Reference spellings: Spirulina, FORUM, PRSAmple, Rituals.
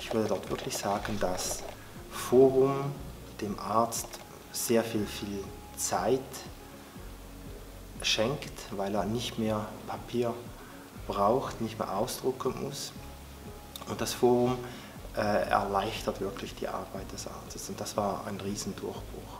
Ich würde dort wirklich sagen, dass FORUM dem Arzt sehr viel Zeit schenkt, weil er nicht mehr Papier braucht, nicht mehr ausdrucken muss. Und das FORUM erleichtert wirklich die Arbeit des Arztes. Und das war ein Riesendurchbruch.